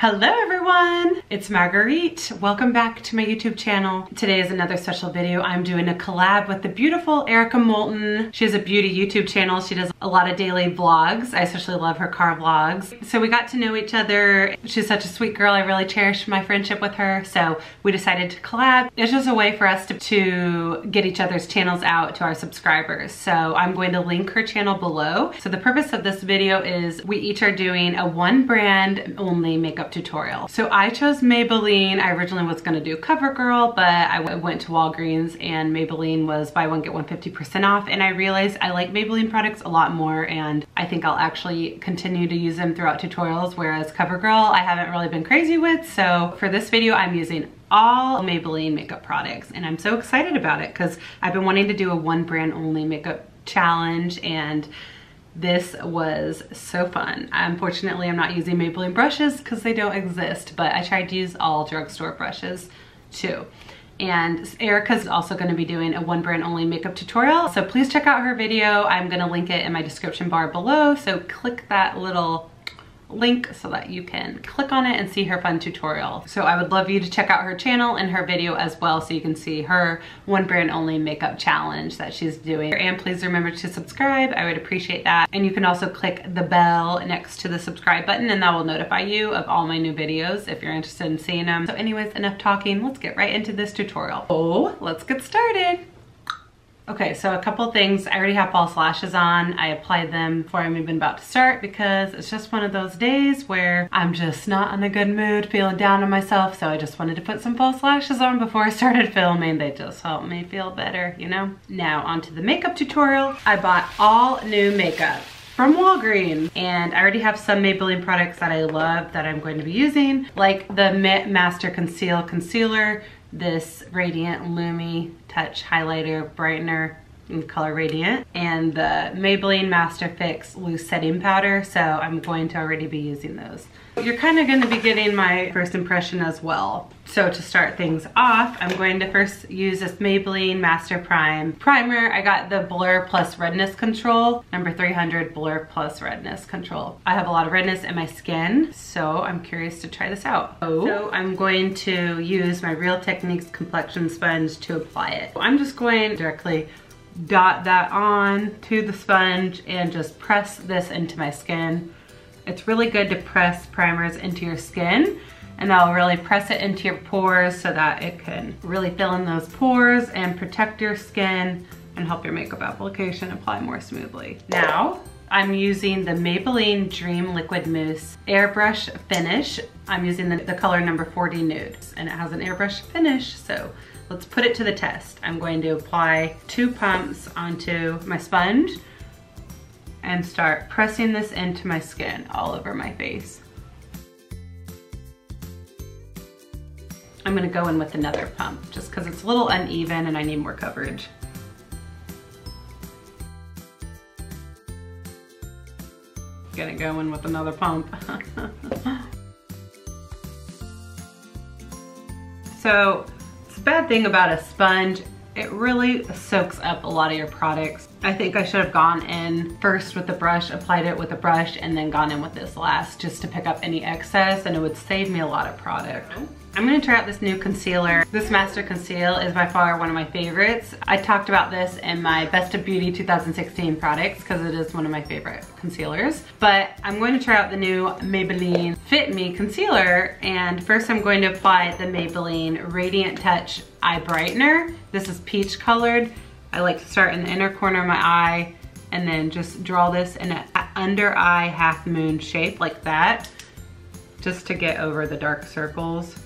Hello everyone, it's Marguerite. Welcome back to my YouTube channel. Today is another special video. I'm doing a collab with the beautiful Erika Moulton. She has a beauty YouTube channel. She does a lot of daily vlogs. I especially love her car vlogs. So we got to know each other. She's such a sweet girl. I really cherish my friendship with her. So we decided to collab. It's just a way for us to get each other's channels out to our subscribers. So I'm going to link her channel below. So the purpose of this video is we each are doing a one brand only makeup tutorial. So I chose Maybelline. I originally was going to do CoverGirl, but I went to Walgreens and Maybelline was buy one get one 50% off, and I realized I like Maybelline products a lot more, and I think I'll actually continue to use them throughout tutorials, whereas CoverGirl I haven't really been crazy with. So for this video I'm using all Maybelline makeup products, and I'm so excited about it because I've been wanting to do a one brand only makeup challenge, and this was so fun. Unfortunately, I'm not using Maybelline brushes because they don't exist, but I tried to use all drugstore brushes too. And Erika's also going to be doing a one brand only makeup tutorial, so please check out her video. I'm going to link it in my description bar below, so click that little link so that you can click on it and see her fun tutorial. So I would love you to check out her channel and her video as well, so you can see her one brand only makeup challenge that she's doing. And please remember to subscribe. I would appreciate that. And you can also click the bell next to the subscribe button, and that will notify you of all my new videos if you're interested in seeing them. So anyways, enough talking. Let's get right into this tutorial. Oh, let's get started. Okay, so a couple things. I already have false lashes on. I applied them before I'm even about to start because it's just one of those days where I'm just not in a good mood, feeling down on myself, so I just wanted to put some false lashes on before I started filming. They just helped me feel better, you know? Now onto the makeup tutorial. I bought all new makeup from Walgreens, and I already have some Maybelline products that I love that I'm going to be using, like the Master Conceal Concealer, this Radiant Lumi Touch Highlighter Brightener in color Radiant, and the Maybelline Master Fix Loose Setting Powder. So I'm going to already be using those. You're kind of going to be getting my first impression as well. So to start things off, I'm going to first use this Maybelline Master Prime Primer. I got the Blur Plus Redness Control, number 300 Blur Plus Redness Control. I have a lot of redness in my skin, so I'm curious to try this out. So I'm going to use my Real Techniques complexion sponge to apply it. I'm just going directly dot that on to the sponge and just press this into my skin. It's really good to press primers into your skin, and that'll really press it into your pores so that it can really fill in those pores and protect your skin and help your makeup application apply more smoothly. Now I'm using the Maybelline Dream Liquid Mousse Airbrush Finish. I'm using the color number 40 Nude, and it has an airbrush finish, so let's put it to the test. I'm going to apply 2 pumps onto my sponge and start pressing this into my skin, all over my face. I'm gonna go in with another pump just because it's a little uneven and I need more coverage. Gonna go in with another pump. So it's a bad thing about a sponge, it really soaks up a lot of your products. I think I should have gone in first with the brush, applied it with a brush, and then gone in with this last just to pick up any excess, and it would save me a lot of product. I'm gonna try out this new concealer. This Master Conceal is by far one of my favorites. I talked about this in my Best of Beauty 2016 products because it is one of my favorite concealers. But I'm going to try out the new Maybelline Fit Me Concealer, and first I'm going to apply the Maybelline Radiant Touch Eye Brightener. This is peach colored. I like to start in the inner corner of my eye and then just draw this in an under eye half moon shape like that, just to get over the dark circles.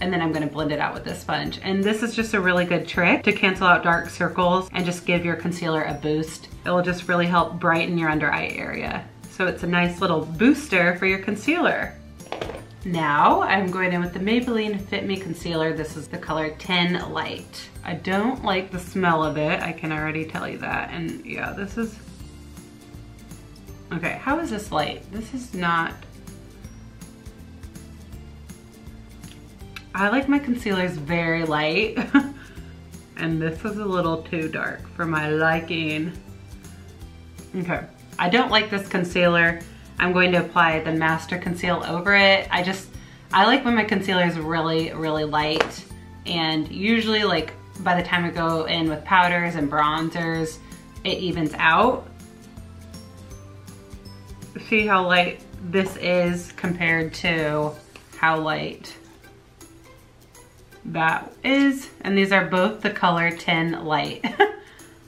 And then I'm gonna blend it out with this sponge. And this is just a really good trick to cancel out dark circles and just give your concealer a boost. It will just really help brighten your under eye area. So it's a nice little booster for your concealer. Now I'm going in with the Maybelline Fit Me Concealer. This is the color 10 Light. I don't like the smell of it, I can already tell you that. And yeah, this is, okay, how is this light? This is not, I like my concealers very light, and this is a little too dark for my liking. Okay, I don't like this concealer. I'm going to apply the Master Conceal over it. I like when my concealer is really, really light, and usually like by the time I go in with powders and bronzers, it evens out. See how light this is compared to how light that is. And these are both the color 10 light,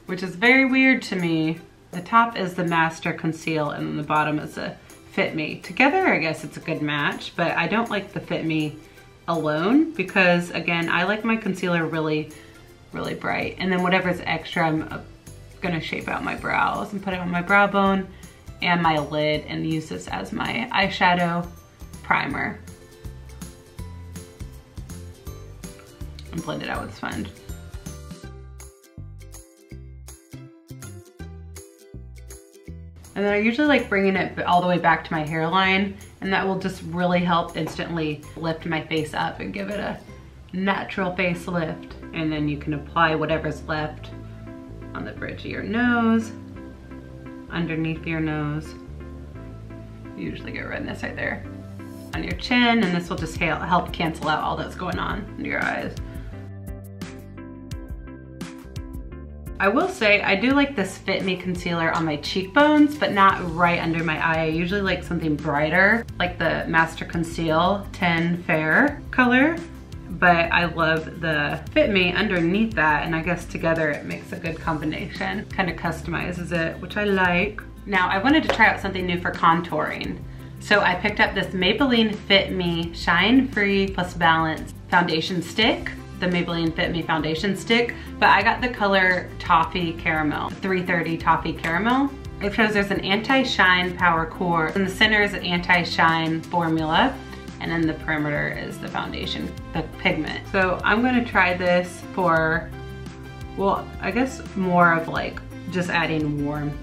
which is very weird to me. The top is the Master Conceal and the bottom is the Fit Me. Together, I guess it's a good match, but I don't like the Fit Me alone because, again, I like my concealer really, really bright. And then whatever's extra, I'm gonna shape out my brows and put it on my brow bone and my lid and use this as my eyeshadow primer. And blend it out with a sponge. And then I usually like bringing it all the way back to my hairline, and that will just really help instantly lift my face up and give it a natural facelift. And then you can apply whatever's left on the bridge of your nose, underneath your nose. You usually get redness right there on your chin, and this will just help cancel out all that's going on under your eyes. I will say I do like this Fit Me concealer on my cheekbones, but not right under my eye. I usually like something brighter, like the Master Conceal 10 Fair color, but I love the Fit Me underneath that, and I guess together it makes a good combination. Kind of customizes it, which I like. Now, I wanted to try out something new for contouring. So I picked up this Maybelline Fit Me Shine Free Plus Balance Foundation Stick, the Maybelline Fit Me Foundation Stick, but I got the color Toffee Caramel, 330 Toffee Caramel. It shows there's an anti-shine power core. In the center is an anti-shine formula, and then the perimeter is the foundation, the pigment. So I'm gonna try this for, well, I guess more of like just adding warmth.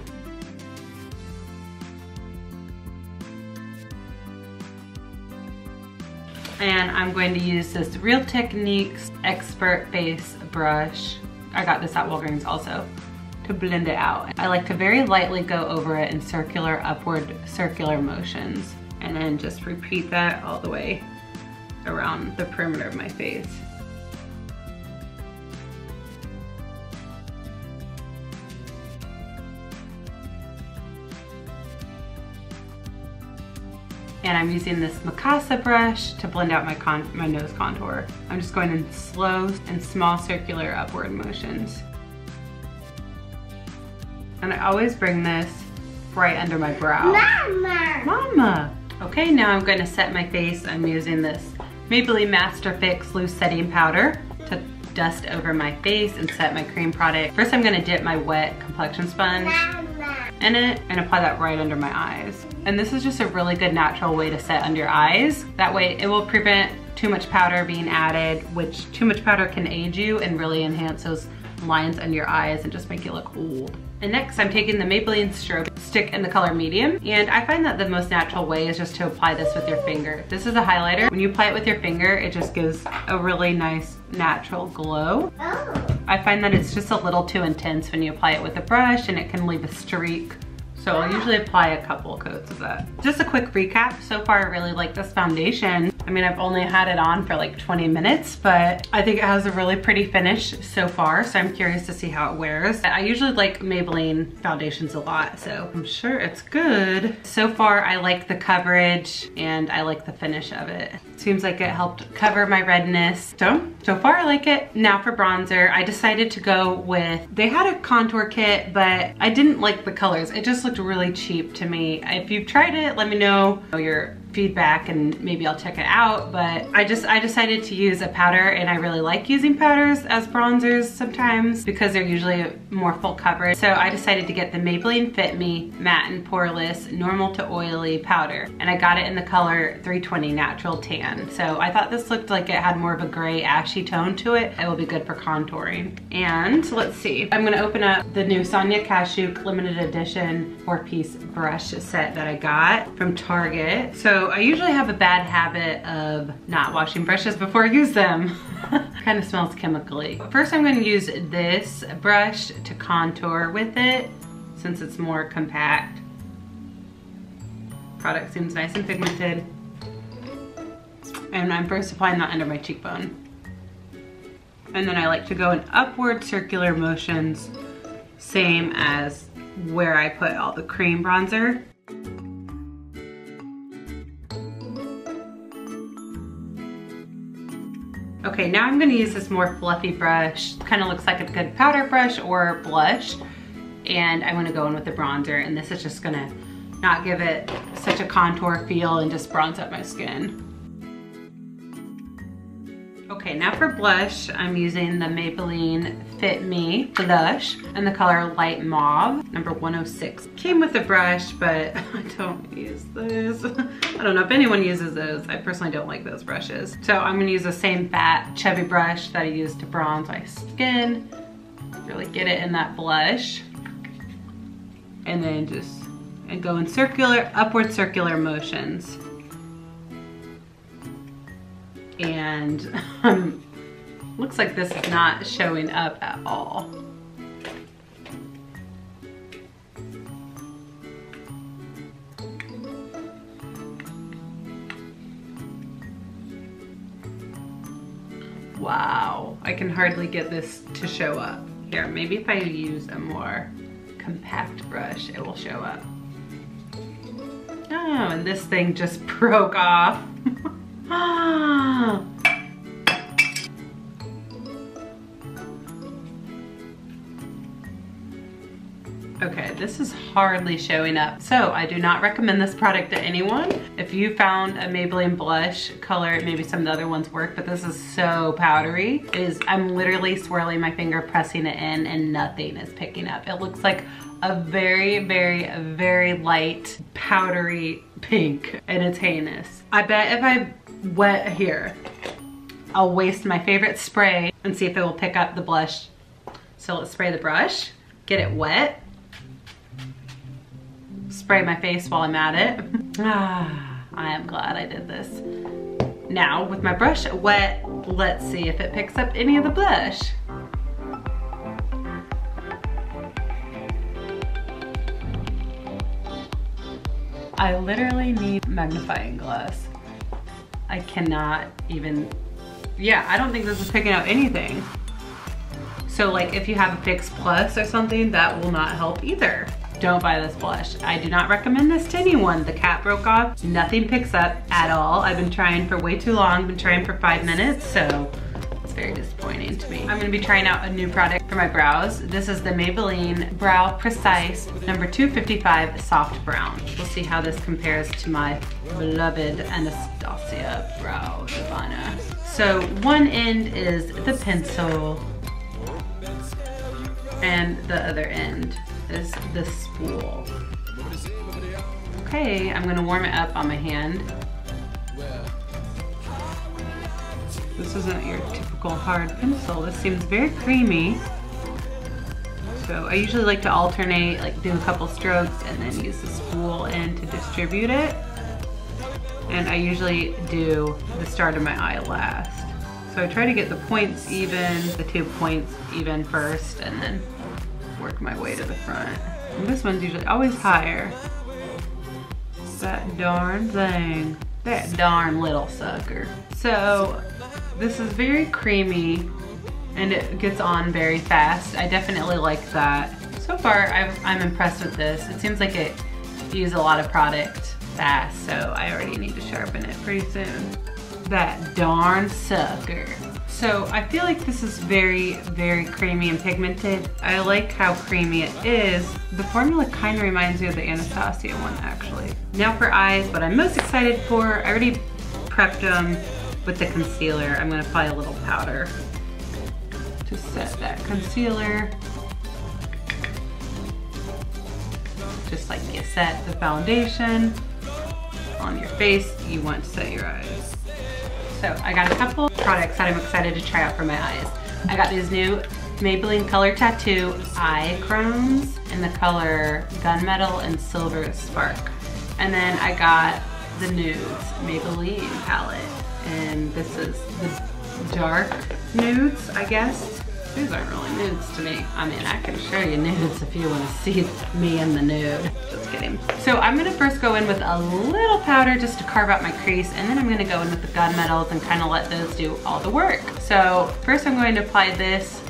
And I'm going to use this Real Techniques Expert Base Brush. I got this at Walgreens also, to blend it out. I like to very lightly go over it in circular, upward, circular motions, and then just repeat that all the way around the perimeter of my face. And I'm using this Mikasa brush to blend out my nose contour. I'm just going in slow and small circular upward motions. And I always bring this right under my brow. Mama! Mama! Okay, now I'm going to set my face. I'm using this Maybelline Master Fix Loose Setting Powder to dust over my face and set my cream product. First, I'm going to dip my wet complexion sponge in it and apply that right under my eyes. And this is just a really good natural way to set under your eyes. That way it will prevent too much powder being added, which too much powder can age you and really enhance those lines under your eyes and just make you look old. And next I'm taking the Maybelline Strobe Stick in the color medium, and I find that the most natural way is just to apply this with your finger. This is a highlighter. When you apply it with your finger, it just gives a really nice natural glow. Oh. I find that it's just a little too intense when you apply it with a brush, and it can leave a streak. So I'll usually apply a couple coats of that. Just a quick recap, so far I really like this foundation. I mean, I've only had it on for like 20 minutes, but I think it has a really pretty finish so far, so I'm curious to see how it wears. I usually like Maybelline foundations a lot, so I'm sure it's good. So far, I like the coverage and I like the finish of it. Seems like it helped cover my redness. So far I like it. Now for bronzer, I decided to go with, they had a contour kit, but I didn't like the colors. It just looked really cheap to me. If you've tried it, let me know your feedback and maybe I'll check it out, but I decided to use a powder, and I really like using powders as bronzers sometimes because they're usually more full coverage. So I decided to get the Maybelline Fit Me Matte and Poreless Normal to Oily Powder, and I got it in the color 320 Natural Tan. So I thought this looked like it had more of a gray ashy tone to it. It will be good for contouring. And let's see, I'm gonna open up the new Sonia Kashuk limited edition 4-piece brush set that I got from Target. So I usually have a bad habit of not washing brushes before I use them. Kind of smells chemically. First, I'm going to use this brush to contour with it since it's more compact. product seems nice and pigmented. And I'm first applying that under my cheekbone. And then I like to go in upward circular motions, same as where I put all the cream bronzer. Okay, now I'm gonna use this more fluffy brush. Kind of looks like a good powder brush or blush. And I'm gonna go in with the bronzer, and this is just gonna not give it such a contour feel and just bronze up my skin. Okay, now for blush, I'm using the Maybelline Fit Me Blush in the color Light Mauve, number 106. Came with the brush, but I don't use this. I don't know if anyone uses those. I personally don't like those brushes. So I'm gonna use the same fat chubby brush that I used to bronze my skin. Really get it in that blush. And then just go in circular, upward circular motions. And looks like this is not showing up at all. Wow, I can hardly get this to show up. Here, maybe if I use a more compact brush, it will show up. Oh, and this thing just broke off. Ah. Okay, this is hardly showing up. So I do not recommend this product to anyone. If you found a Maybelline blush color, maybe some of the other ones work, but this is so powdery. I'm literally swirling my finger, pressing it in, and nothing is picking up. It looks like a very, very, very light powdery pink, and it's heinous. I bet if I wet here, I'll waste my favorite spray and see if it will pick up the blush. So let's spray the brush, get it wet, spray my face while I'm at it. Ah, I am glad I did this. Now with my brush wet, let's see if it picks up any of the blush. I literally need a magnifying glass. I cannot even, yeah, I don't think this is picking out anything. So like if you have a Fix Plus or something, that will not help either. Don't buy this blush. I do not recommend this to anyone. The cap broke off, nothing picks up at all. I've been trying for way too long, I've been trying for 5 minutes, so it's very disappointing to me. I'm gonna be trying out a new product for my brows. This is the Maybelline Brow Precise number 255 Soft Brown. We'll see how this compares to my beloved Anastasia Brow Nirvana. So one end is the pencil and the other end is the spool. Okay, I'm gonna warm it up on my hand. This isn't your typical hard pencil. This seems very creamy. So I usually like to alternate, like do a couple strokes and then use the spool end to distribute it. And I usually do the start of my eye last. So I try to get the points even, the 2 points even first, and then work my way to the front. And this one's usually always higher. That darn thing. That darn little sucker. So this is very creamy and it gets on very fast. I definitely like that. So far, I'm impressed with this. It seems like it uses a lot of product fast, so I already need to sharpen it pretty soon. That darn sucker. So I feel like this is very, very creamy and pigmented. I like how creamy it is. The formula kind of reminds me of the Anastasia one, actually. Now for eyes, what I'm most excited for, I already prepped them with the concealer. I'm gonna apply a little powder to set that concealer. Just like you set the foundation on your face, you want to set your eyes. So I got a couple products that I'm excited to try out for my eyes. I got these new Maybelline Color Tattoo Eye Chromes in the color Gunmetal and Silver Spark. And then I got the Nudes Maybelline palette. And this is the dark nudes, I guess. These are really nudes to me. I mean, I can show you nudes if you want to see me in the nude. Just kidding. So I'm going to first go in with a little powder just to carve out my crease, and then I'm going to go in with the gunmetals and kind of let those do all the work. So first I'm going to apply this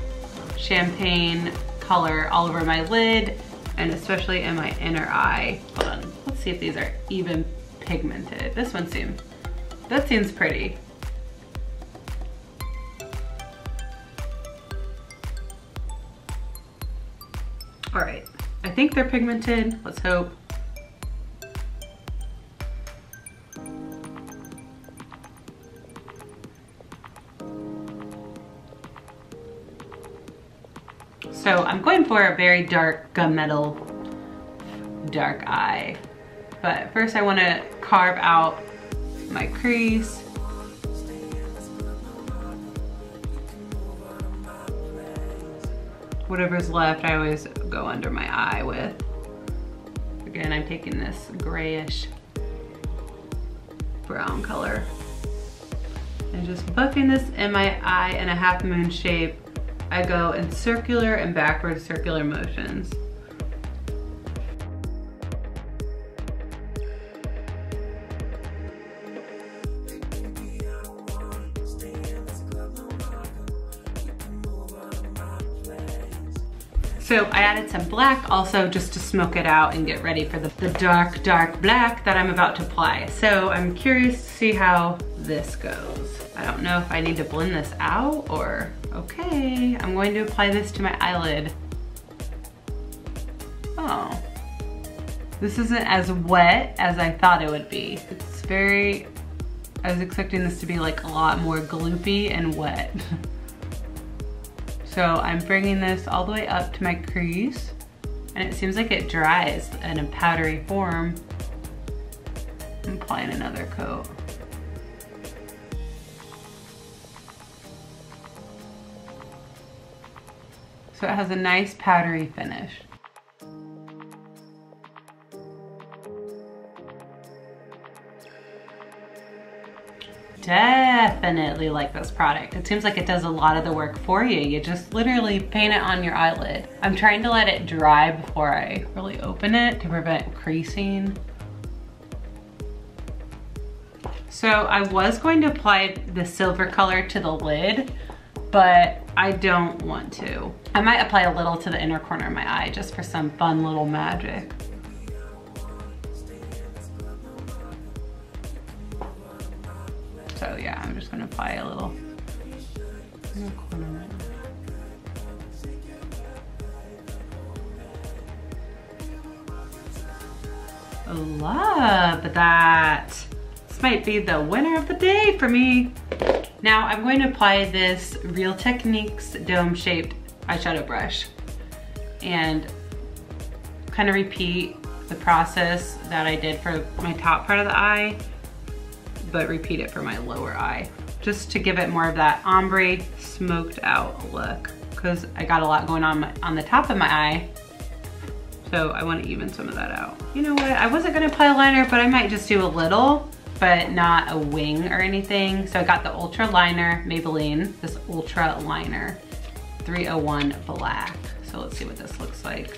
champagne color all over my lid and especially in my inner eye. Hold on, let's see if these are even pigmented. This one seems, that seems pretty. All right, I think they're pigmented, let's hope. So I'm going for a very dark gunmetal, dark eye. But first I want to carve out my crease. Whatever's left I always go under my eye with. Again, I'm taking this grayish brown color and just buffing this in my eye in a half moon shape. I go in circular and backward circular motions. So I added some black also just to smoke it out and get ready for the dark, dark black that I'm about to apply. So I'm curious to see how this goes. I don't know if I need to blend this out or okay. I'm going to apply this to my eyelid. Oh, this isn't as wet as I thought it would be. It's very, I was expecting this to be like a lot more gloopy and wet. So I'm bringing this all the way up to my crease, and it seems like it dries in a powdery form. I'm applying another coat. So it has a nice powdery finish. Definitely like this product. It seems like it does a lot of the work for you. You just literally paint it on your eyelid. I'm trying to let it dry before I really open it to prevent creasing. So I was going to apply the silver color to the lid, but I don't want to. I might apply a little to the inner corner of my eye just for some fun little magic. So yeah, I'm just gonna apply a little in the corner. I love that. This might be the winner of the day for me. Now I'm going to apply this Real Techniques dome-shaped eyeshadow brush and kind of repeat the process that I did for my top part of the eye, but repeat it for my lower eye, just to give it more of that ombre smoked out look, because I got a lot going on the top of my eye, so I want to even some of that out. You know what, I wasn't going to apply liner, but I might just do a little, but not a wing or anything. So I got the Ultra Liner Maybelline, this Ultra Liner 301 Black. So let's see what this looks like.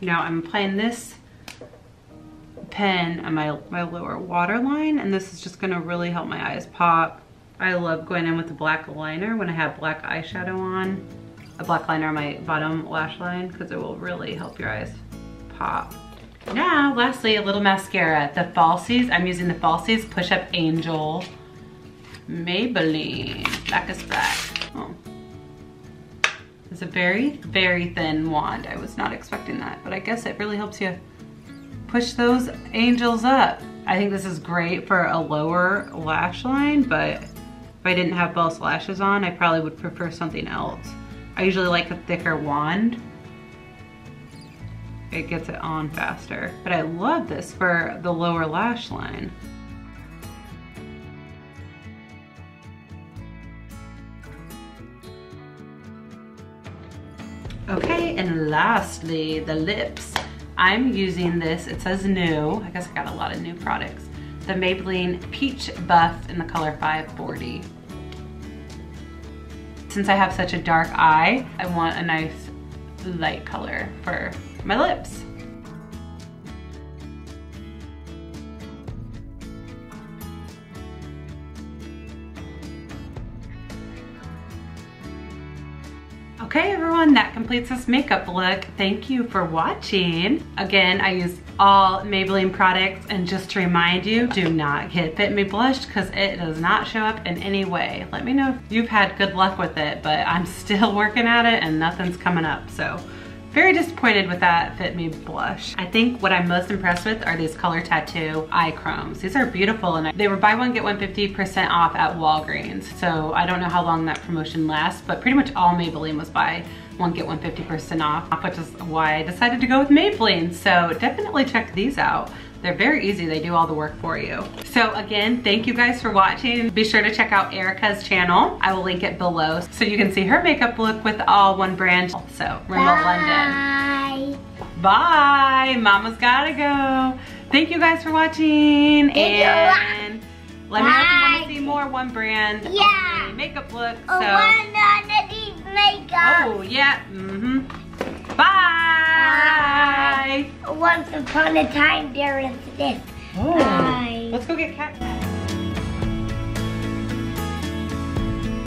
Now I'm applying this pen on my lower waterline, and this is just gonna really help my eyes pop. I love going in with a black liner when I have black eyeshadow on, a black liner on my bottom lash line, because it will really help your eyes pop. Now, lastly, a little mascara. The Falsies, I'm using the Falsies Push-Up Angel Maybelline Black is Black. Oh. It's a very, very thin wand. I was not expecting that, but I guess it really helps you push those angels up. I think this is great for a lower lash line, but if I didn't have false lashes on, I probably would prefer something else. I usually like a thicker wand. It gets it on faster, but I love this for the lower lash line. Okay, and lastly, the lips. I'm using this, it says new, I guess I got a lot of new products, the Maybelline Peach Buff in the color 540. Since I have such a dark eye, I want a nice light color for my lips. Okay everyone, that completes this makeup look. Thank you for watching. Again, I use all Maybelline products, and just to remind you, do not get Fit Me Blush because it does not show up in any way. Let me know if you've had good luck with it, but I'm still working at it and nothing's coming up, so very disappointed with that Fit Me Blush. I think what I'm most impressed with are these Color Tattoo Eye Chromes. These are beautiful, and they were buy one get one 50% off at Walgreens. So I don't know how long that promotion lasts, but pretty much all Maybelline was buy one get one 50% off, which is why I decided to go with Maybelline. So definitely check these out. They're very easy, they do all the work for you. So again, thank you guys for watching. Be sure to check out Erika's channel. I will link it below so you can see her makeup look with all one brand. Also, Rainbow London. Bye. Bye, mama's gotta go. Thank you guys for watching. And let me know if you wanna see more one brand makeup looks. So. Oh yeah, Bye. Once upon a time, there was this. Oh, let's go get cat.